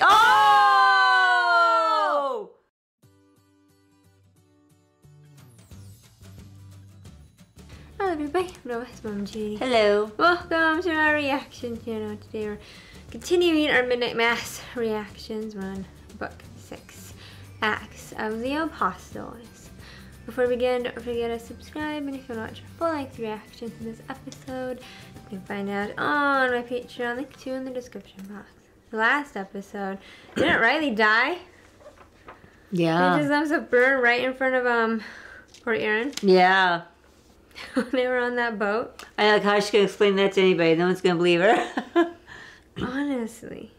Oh! Hello everybody, it's Mum Judy. Hello. Welcome to our reaction channel. Today we're continuing our Midnight Mass reactions. We're on Book 6, Acts of the Apostles. Before we begin, don't forget to subscribe, and if you want to watch our full length reaction to this episode, you can find out on my Patreon, link to in the description box. Last episode, didn't Riley die? Yeah. His thumbs up burned right in front of poor Aaron. Yeah. They were on that boat. I like how she can explain that to anybody. No one's gonna believe her. honestly.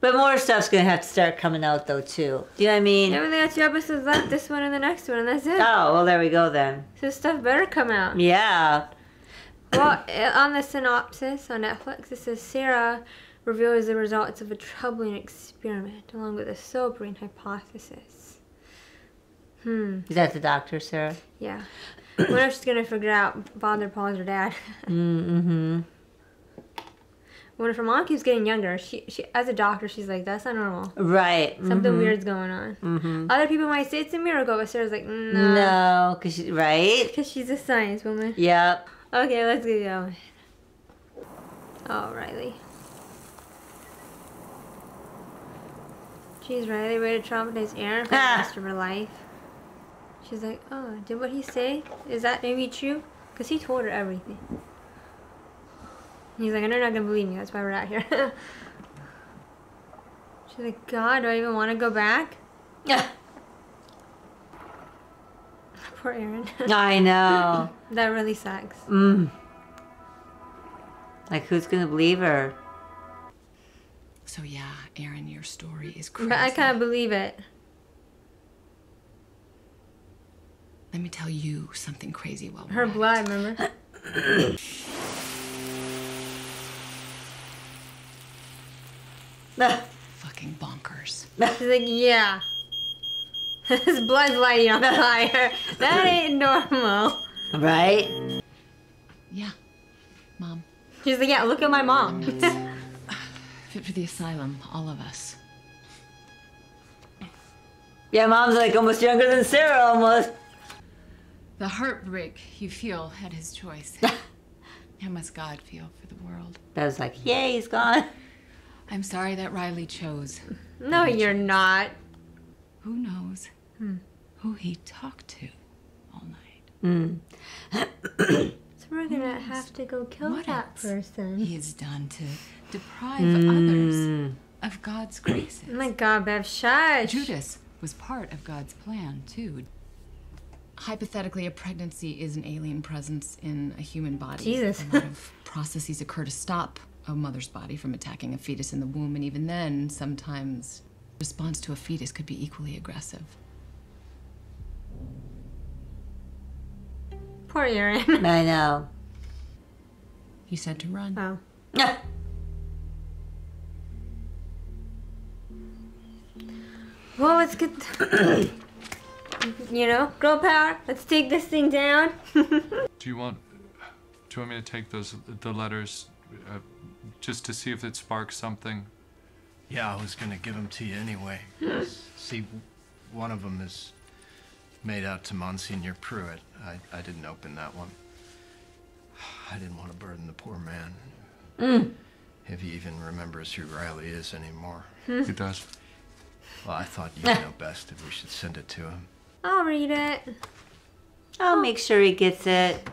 But more stuff's gonna have to start coming out though too. Do you know what I mean? Yeah, we got 2 episodes left. This one and the next one, and that's it. Oh well, there we go then. So stuff better come out. Yeah. Well, on the synopsis on Netflix, it says Sarah reveals the results of a troubling experiment along with a sobering hypothesis. Is that the doctor, Sarah? Yeah. I wonder if she's going to figure out Father Paul's her dad. I wonder if her mom keeps getting younger. She, as a doctor, she's like, that's not normal. Right. Something weird's going on. Other people might say it's a miracle, but Sarah's like, no. No, because she's right. Because she's a science woman. Yep. Okay, let's get going. Oh, Riley. Jeez, Riley, way to traumatize Aaron for the rest of her life. She's like, oh, did what he say? Is that maybe true? Because he told her everything. And he's like, I know you're not going to believe me. That's why we're out here. She's like, God, do I even want to go back? Yeah. Poor Aaron. I know. That really sucks. Like, who's going to believe her? So yeah, Aaron, your story is crazy. But I can't believe it. Let me tell you something crazy while we're at it. Her blood, remember? Fucking bonkers. She's like, yeah. This blood's lighting on fire. That ain't normal. Right? Yeah, Mom. She's like, yeah, look at my mom. Fit for the asylum, all of us. Yeah, Mom's like almost younger than Sarah, almost. The heartbreak you feel at his choice. How must God feel for the world? That was like, yay, he's gone. I'm sorry that Riley chose. No, you're not. Who knows who he talked to all night? So we're gonna have to go kill that person. He has done to deprive others of God's graces. Oh my God, Bev, shush. Judas was part of God's plan, too. Hypothetically, a pregnancy is an alien presence in a human body. Jesus. A lot of processes occur to stop a mother's body from attacking a fetus in the womb, and even then, sometimes response to a fetus could be equally aggressive. Poor Aaron. I know. He said to run. Oh. No. Well, let's get, you know, girl power. Let's take this thing down. Do you want me to take the letters just to see if it sparks something? Yeah, I was gonna give them to you anyway. See, one of them is made out to Monsignor Pruitt. I didn't open that one. I didn't want to burden the poor man. If he even remembers who Riley is anymore. He does. Well, I thought you'd know best if we should send it to him. I'll read it. I'll make sure he gets it.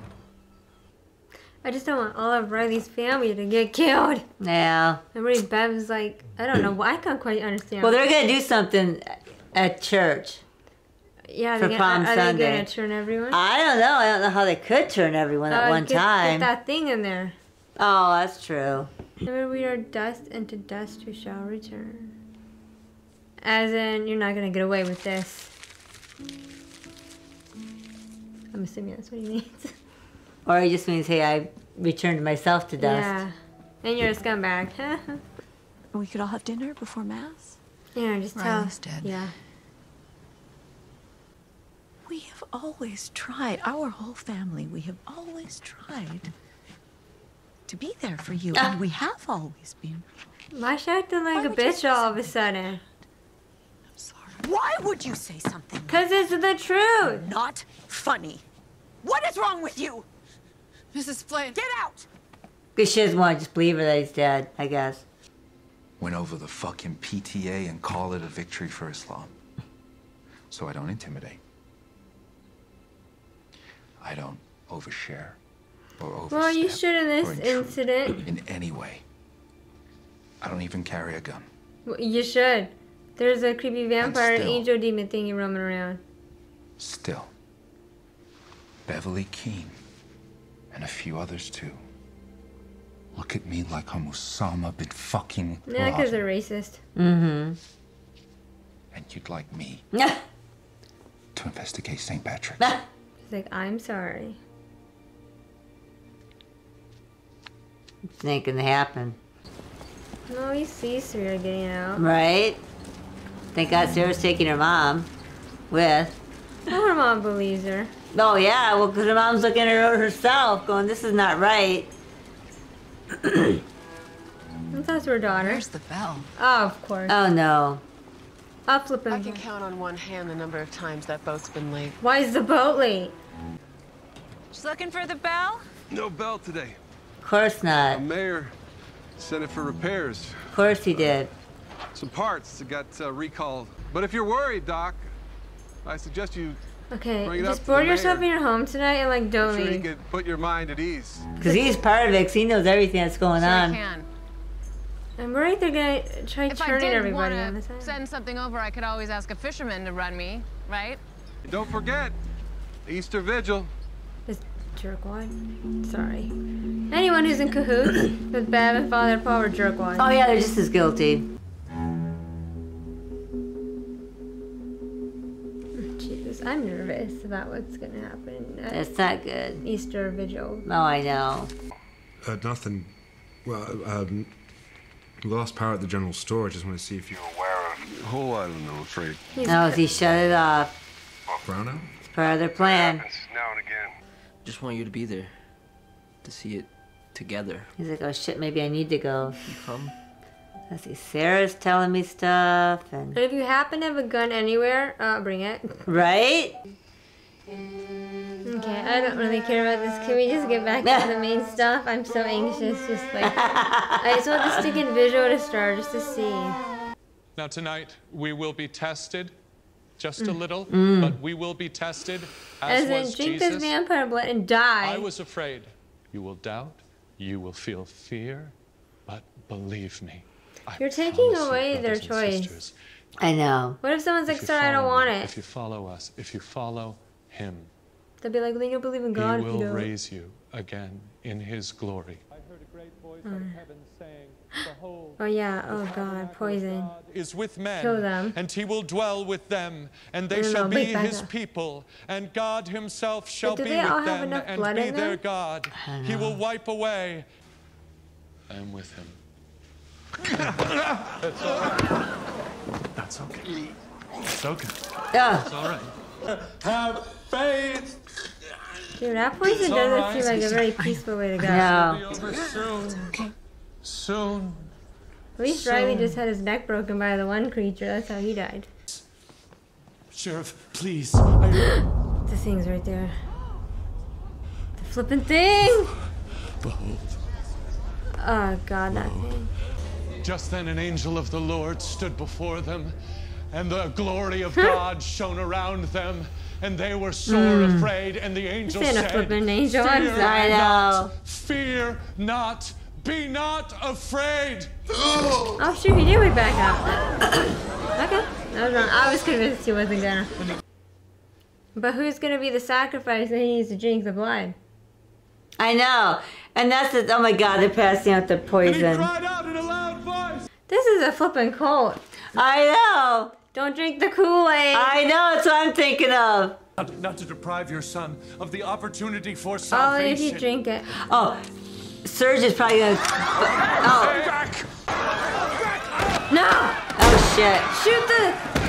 I just don't want all of Riley's family to get killed. Yeah. And really, Bev's like, I don't know. I can't quite understand. Well, they're going to do something at church. Yeah, for Palm Sunday. Are they going to turn everyone? I don't know. I don't know how they could turn everyone at one time. Get that thing in there. Oh, that's true. Remember, we are dust, and to dust we shall return. As in, you're not going to get away with this. I'm assuming that's what he means. Or he just means, hey, I returned myself to dust. Yeah. And you're a scumbag. We could all have dinner before Mass. Yeah, just tell us. Dead. Yeah. We have always tried, our whole family, we have always tried to be there for you, and we have always been. Why she acting like a bitch all of a sudden? I'm sorry. Why would you say something? Because it's the truth. Not funny. What is wrong with you? Mrs. Flynn. Get out! Because she doesn't want to just believe her that he's dead, I guess. Went over the fucking PTA and call it a victory for Islam. So I don't intimidate. I don't overshare or overstep. Well, you should in this incident. In any way. I don't even carry a gun. Well, you should. There's a creepy vampire still, angel demon thingy roaming around. Still. Beverly Keane. And a few others too. Look at me like I'm Osama bin fucking Laden. Yeah, because they're racist. Mm-hmm. And you'd like me to investigate St. Patrick. He's like, I'm sorry. It's not gonna happen. No, he sees Sarah getting out. Right? Thank God Sarah's taking her mom with. Well, her mom believes her. Oh yeah, well, because her mom's looking at her herself going, this is not right. That's her daughter. Where's the bell? Oh, of course. Oh no. I'll flip it. I can count on one hand the number of times that boat's been late. Why is the boat late? Just looking for the bell? No bell today. Of course not. The mayor sent it for repairs. Of course he did. Some parts that got recalled. But if you're worried, Doc, I suggest you. Okay, just board yourself in your home tonight and like don't leave. Sure you can put your mind at ease. Because he's part of it, cause he knows everything that's going on. I'm worried they're gonna try turning everybody on the side. If I did send something over, I could always ask a fisherman to run me, right? And don't forget, Easter vigil. This jerkwad. Sorry. Anyone who's in cahoots with Bab and Father Paul are jerkwad. Oh yeah, they're just as guilty. I'm nervous about what's gonna happen. It's not good. Easter vigil. Oh, I know. Nothing. Well, lost power at the general store. Just want to see if you're aware of it. Oh, I don't know, I'm afraid. No, he shut it off. Brownout? It's part of their plan. Now and again. Just want you to be there. To see it together. He's like, oh shit, maybe I need to go. You come? I see Sarah's telling me stuff, and if you happen to have a gun anywhere, bring it. Right? Okay, I don't really care about this. Can we just get back to the main stuff? I'm so anxious, just like I just want this ticket visual to start, just to see. Now tonight we will be tested, just a little, but we will be tested as was Jesus. As in, drink this vampire blood and die. I was afraid. You will doubt. You will feel fear, but believe me. You're taking away their choice. Sisters. I know. What if someone's like, sorry, I don't want it? If you follow us, if you follow him, they'll be like, well, you don't believe in God. He will raise you again in his glory. I heard a great voice out of heaven saying, behold, oh yeah, oh God, poison. Is with men, kill them. And he will dwell with them, and they shall be his people, and God himself shall be with them and be their God. He will wipe away. I am with him. That's all right. That's okay. It's okay. Yeah. It's all right. Have faith. Dude, that poison doesn't seem like a very peaceful way to go. No. It's okay. Soon. At least Riley just had his neck broken by the one creature. That's how he died. Sheriff, please. The thing's right there. The flippin' thing. Behold. Oh God, that thing. Just then an angel of the Lord stood before them, and the glory of God shone around them, and they were sore afraid, and the angel said, angel. Fear not, be not afraid. Oh shoot, he did wait back up. Okay, I was wrong. I was convinced he wasn't gonna. But who's gonna be the sacrifice that he needs to drink the blood? I know, and that's the, oh my God, they're passing out the poison. And he cried out in a loud voice. This is a flippin' cult. I know. Don't drink the Kool-Aid. I know, that's what I'm thinking of. Not to deprive your son of the opportunity for salvation. Oh, if you drink it. Oh, Serge is probably gonna. Oh. Back. Back. No. Oh shit. Shoot the.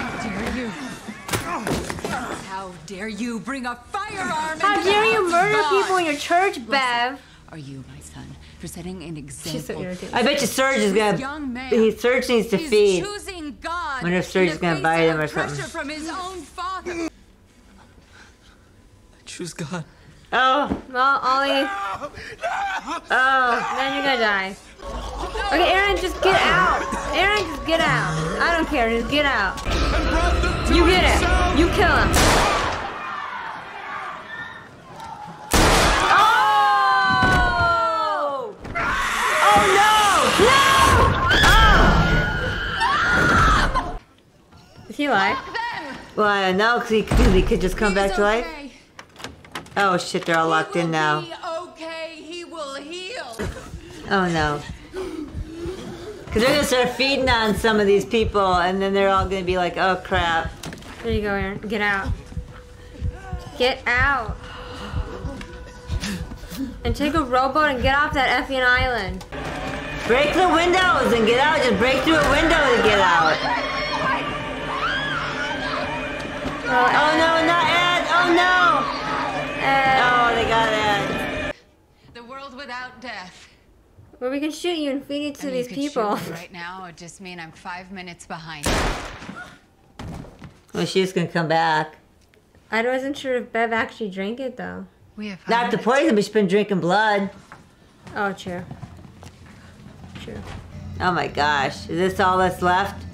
How dare you bring a firearm? How dare you murder people in your church, Bev? Are you my son? presenting an example. So I bet you Serge is gonna. Young man, Serge needs to feed. God, I wonder if Serge is gonna buy them or something. From his own father. I choose God. Oh, well, Ollie. Oh, man, you're gonna die. Okay, Aaron, just get out. Aaron, just get out. I don't care. Just get out. You get it. You kill him. Oh! Oh no! No! Oh! Is he alive? Well, no, because he could just come back to life. Oh shit! They're all locked in now. Oh no. Because they're going to start feeding on some of these people and then they're all going to be like, oh crap. There you go, Aaron. Get out. Get out. And take a rowboat and get off that effing island. Break the windows and get out. Just break through a window and get out. Oh, oh no, not Ed. Oh no. Ed. Oh, they got Ed. The world without death. Where we can shoot you and feed you to these people. Shoot me right now, it just mean I'm 5 minutes behind. Well, she's gonna come back. I wasn't sure if Bev actually drank it though. We have not the poison, but she's been drinking blood. Oh, true. True. Oh my gosh, is this all that's left?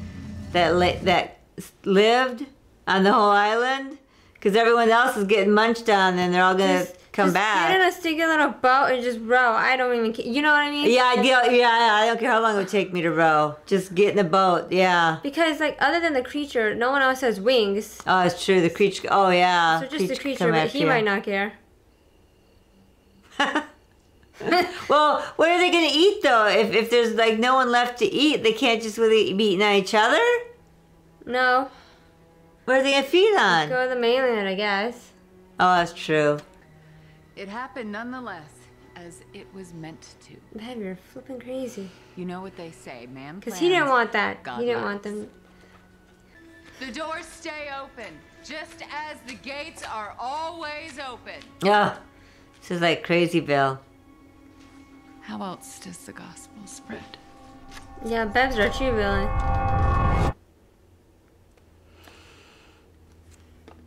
That lived on the whole island? Because everyone else is getting munched on, and they're all gonna. Come back. Get in a sticky little boat and just row. I don't even care. You know what I mean? Yeah, I don't care how long it would take me to row. Just get in the boat, yeah. Because, like, other than the creature, no one else has wings. Oh, it's true. The creature, oh, yeah. So just the creature, but he might not care. Well, what are they going to eat, though? If there's, like, no one left to eat, they can't just really be eating on each other? No. What are they going to feed on? Let's go to the mainland, I guess. Oh, that's true. It happened nonetheless, as it was meant to. Man, you're flipping crazy. You know what they say, ma'am. Because he didn't want that. God he didn't want them. The doors stay open, just as the gates are always open. Yeah. This is like Crazy Bill. How else does the gospel spread? Yeah, Bev's our true villain.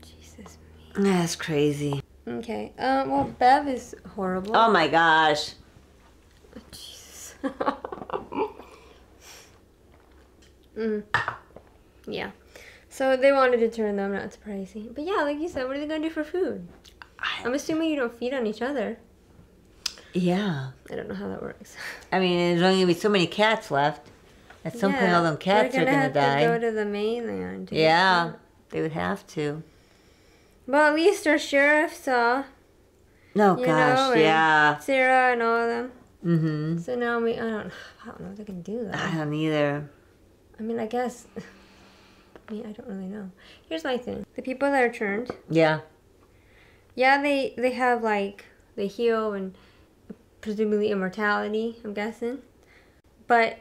Jesus. That's crazy. Okay, well, Bev is horrible. Oh my gosh. Jesus. Yeah. So they wanted to turn them, not surprising. But yeah, like you said, what are they going to do for food? I'm assuming you don't feed on each other. Yeah. I don't know how that works. I mean, there's only going to be so many cats left. At some point, all them cats are going to die. They're going to go to the mainland. Yeah, they would have to. Well, at least our sheriff saw. No, oh, gosh, know, yeah. Sarah and all of them. Mm-hmm. So now I don't know if they can do that. I don't either. I mean, I guess. I mean, I don't really know. Here's my thing: the people that are turned. Yeah. Yeah, they have like they heal and presumably immortality. I'm guessing, but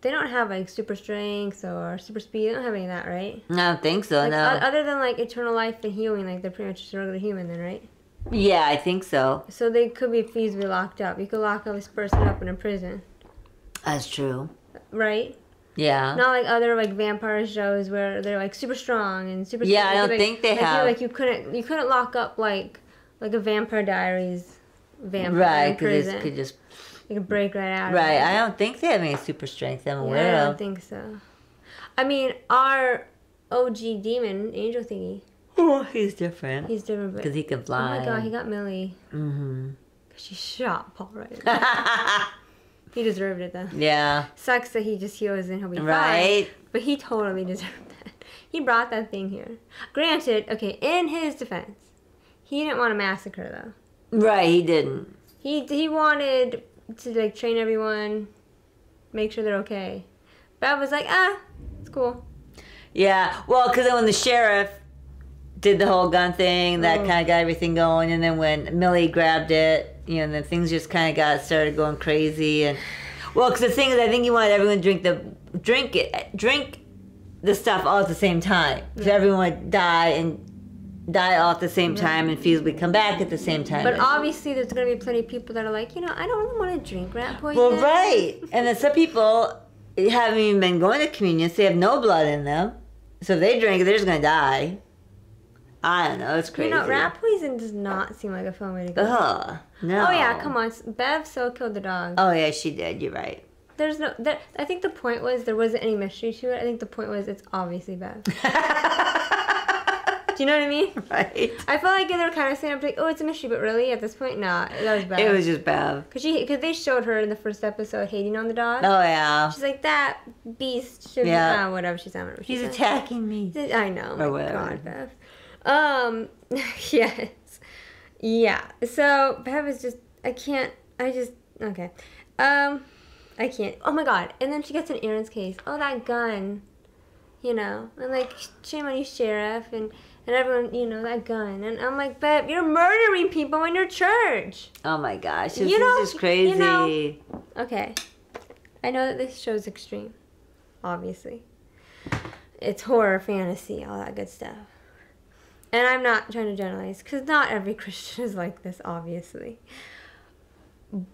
they don't have like super strength or super speed. They don't have any of that, right? I don't think so. Like, no. Other than like eternal life and healing, like they're pretty much just a regular human, then, right? Yeah, I think so. So they could be feasibly locked up. You could lock this person up in a prison. That's true. Right? Yeah. Not like other like vampire shows where they're like super strong and super. Yeah, strong. I don't like, think they like, have. Like you couldn't lock up like a Vampire Diaries vampire right, in prison. Right, because it could just. You can break right out. Right. I don't think they have any super strength I'm aware of. I don't think so. I mean, our OG demon, angel thingy. Oh, he's different. He's different. Because he can fly. Oh my god, he got Millie. Mm-hmm. Because she shot Paul right. He deserved it though. Yeah. Sucks that he just heals and he'll be fine. Right. But he totally deserved that. He brought that thing here. Granted, okay, in his defense, he didn't want to massacre though. Right, he didn't. He wanted... to like train everyone, make sure they're okay. Bev was like, ah, it's cool. Yeah, well, because then when the sheriff did the whole gun thing, that kind of got everything going. And then when Millie grabbed it, you know, and then things just kind of started going crazy. And well, because the thing is, I think he wanted everyone to drink the stuff all at the same time, because everyone would die and die all at the same time and Fuse would come back at the same time. But obviously there's going to be plenty of people that are like, you know, I don't really want to drink rat poison. Well, right. And then some people haven't even been going to communion, so they have no blood in them. So if they drink it, they're just going to die. I don't know. It's crazy. You know, rat poison does not seem like a fun way to go. Ugh, no. Oh, yeah. Come on. Bev so killed the dog. Oh, yeah, she did. You're right. There's no... There, I think the point was there wasn't any mystery to it. I think the point was it's obviously Bev. Do you know what I mean? Right. I felt like they were kind of saying, like, oh, it's a mystery, but really, at this point, nah. That was Bev. It was just Bev. Because they showed her in the first episode hating on the dog. Oh, yeah. She's like, that beast should be... Oh, whatever she's on. Whatever she's attacking me. I know. Oh, whatever. God, Bev. Yes. Yeah. So, Bev is just... Okay. I can't. Oh, my God. And then she gets in Aaron's case. Oh, that gun. You know. And, like, shame on you, Sheriff. And everyone, you know, that gun. And I'm like, Bev, you're murdering people in your church. Oh, my gosh. This is crazy. You know, okay. I know that this show's extreme. Obviously. It's horror, fantasy, all that good stuff. And I'm not trying to generalize, because not every Christian is like this, obviously.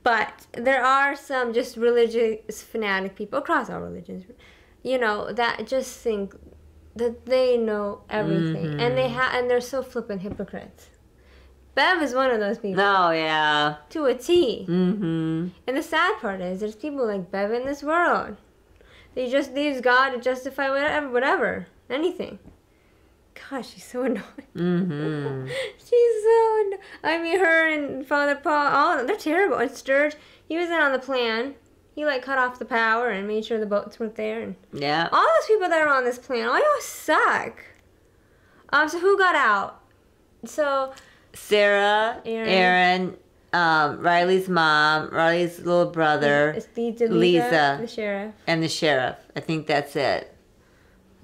But there are some just religious fanatic people across all religions, you know, that just think that they know everything, and they're so flippin' hypocrites. Bev is one of those people. Oh yeah, to a T. And the sad part is, there's people like Bev in this world. They just use God to justify whatever, anything. Gosh, she's so annoying. She's so annoying. I mean, her and Father Paul, they're terrible. And Sturge, he wasn't on the plan. He, like, cut off the power and made sure the boats weren't there. And yeah. All those people that are on this plan, all y'all suck. So who got out? So Sarah, Aaron, Riley's mom, Riley's little brother, Lisa, the sheriff. And the sheriff. I think that's it.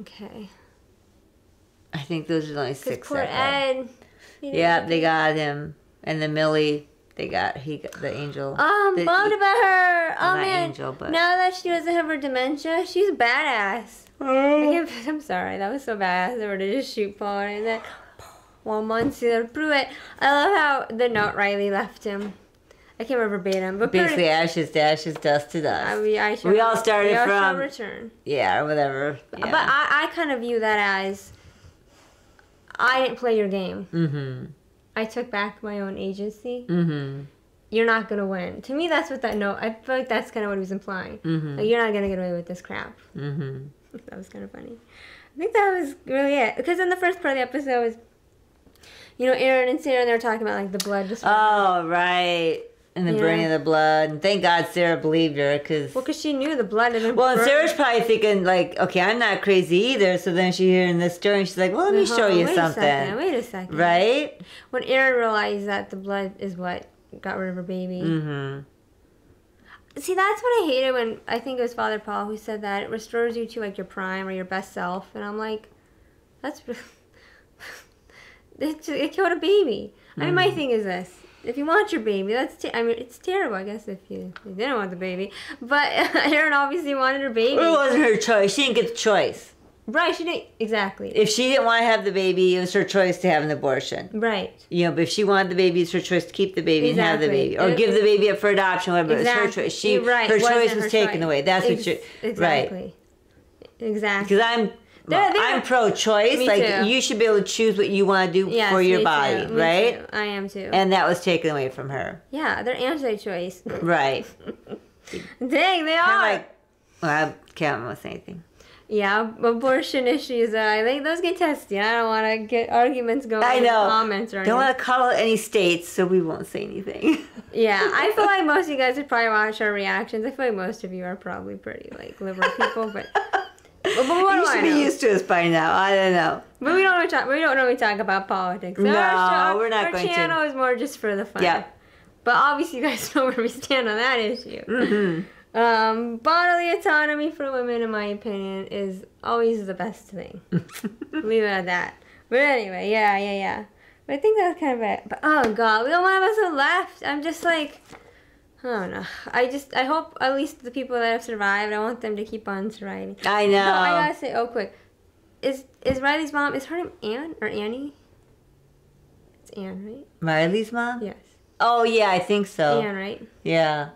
Okay. I think those are only 6. Poor Ed. Yeah, they got him, and then Millie. He got the angel. Oh, I'm bummed about her. Oh man, now that she doesn't have her dementia, she's badass. I'm sorry, that was so badass of her to just shoot Paul and then Monsignor Pruitt. I love how the note Riley left him. I can't remember verbatim, but basically ashes to ashes, dust to dust. We all started from return. Yeah, or whatever. Yeah. But I kind of view that as, I didn't play your game. I took back my own agency. You're not going to win. To me, that's what that note... I feel like that's kind of what he was implying. Like, you're not going to get away with this crap. That was kind of funny. I think that was really it. Because in the first part of the episode was... You know, Aaron and Sarah, they were talking about, like, the blood just... Oh, right. And the burning of the blood. And thank God Sarah believed her, because... Well, because she knew the blood had been burned. And Sarah's probably thinking, like, okay, I'm not crazy either. So then she hearing this story, and she's like, well, let me show you something. Wait a second. Right? When Aaron realized that the blood is what got rid of her baby. See, that's what I hated when... I think it was Father Paul who said that. It restores you to, like, your prime or your best self. And I'm like, that's... it killed a baby. I mean, my thing is this. If you want your baby, it's terrible, I guess, if you didn't want the baby. But Erin obviously wanted her baby. It wasn't her choice. She didn't get the choice. Right, she didn't. Exactly. If she didn't want to have the baby, it was her choice to have an abortion. Right. You know, but if she wanted the baby, it's her choice to keep the baby and have the baby. Or give the baby up for adoption, whatever. Exactly. It was her choice. Her choice was taken away. That's what she... Exactly. Right. Exactly. Because I'm pro-choice. Like, you should be able to choose what you want to do for your body, right? I am too. And that was taken away from her. Yeah, they're anti-choice. Right. Dang, they are. Like, well, I can't almost say anything. Yeah, abortion issues. I think those get testy. I don't want to get arguments going. I know. Comments or don't want to call out any states, so we won't say anything. Yeah, I feel like most of you guys would probably watch our reactions. I feel like most of you are probably pretty like liberal people, but. But what you should be used to us by now. I don't know. But we don't talk. We don't really talk about politics. No, we're not going to. Our channel is more just for the fun. Yeah. But obviously, you guys know where we stand on that issue. Bodily autonomy for women, in my opinion, is always the best thing. Leave it at that. But anyway, yeah. But I think that's kind of it. But oh God, we don't want us to left. I'm just like. I don't know. I hope at least the people that have survived, I want them to keep on surviving. I know. So I gotta say, quick. Is Riley's mom, is her name Anne or Annie? It's Anne, right? Riley's mom? Yes. Oh, yeah, I think so. Anne, right? Yeah.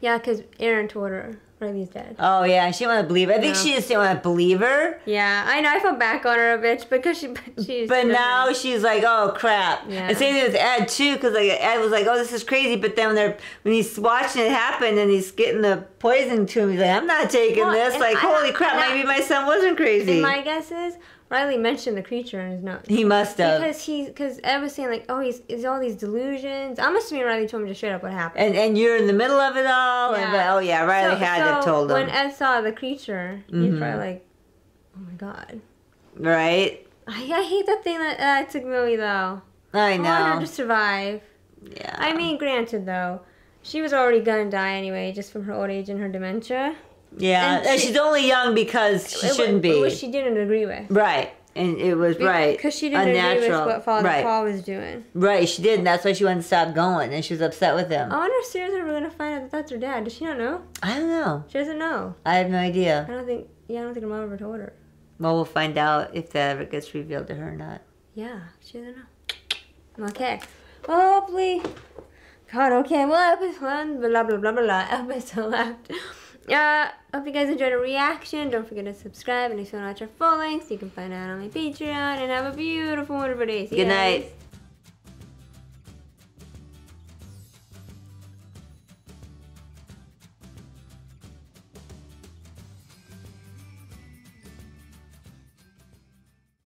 Yeah, because Aaron told her Riley's dead. Oh, yeah, she didn't want to believe her. I think she just didn't want to believe her. Yeah, I know. I felt back on her a bitch because she's... But now she's like, oh, crap. Yeah. And same thing with Ed, too, because like, Ed was like, oh, this is crazy. But then when he's watching it happen and he's getting the poison to him, he's like, I'm not taking this. Like, holy crap, maybe my son wasn't crazy. My guess is... Riley mentioned the creature in his notes. He must have. Because Ed was saying, like, oh, he's all these delusions. I'm assuming Riley told him just straight up what happened. And you're in the middle of it all. Yeah. And, oh, yeah, Riley had it told him. When Ed saw the creature, he's probably like, oh, my God. Right? I hate that thing that took Millie, though. I know. I want her to survive. Yeah. I mean, granted, though, she was already going to die anyway, just from her old age and her dementia. Yeah, and she's only young because she shouldn't be. Which she didn't agree with. Right, and it was right. Because she didn't agree with what Father Paul was doing. Right, she didn't. That's why she wanted to stop going, and she was upset with him. I wonder if Sarah's ever going to find out that that's her dad. Does she not know? I don't know. She doesn't know. I have no idea. I don't think her mom ever told her. Well, we'll find out if that ever gets revealed to her or not. Yeah, she doesn't know. Okay. Well, hopefully... God, okay. Well, episode one, blah, blah, blah, blah, episode left. Hope you guys enjoyed the reaction. Don't forget to subscribe and if you want to watch our full length, you can find out on my Patreon. And have a beautiful, wonderful day. See you guys. Good night.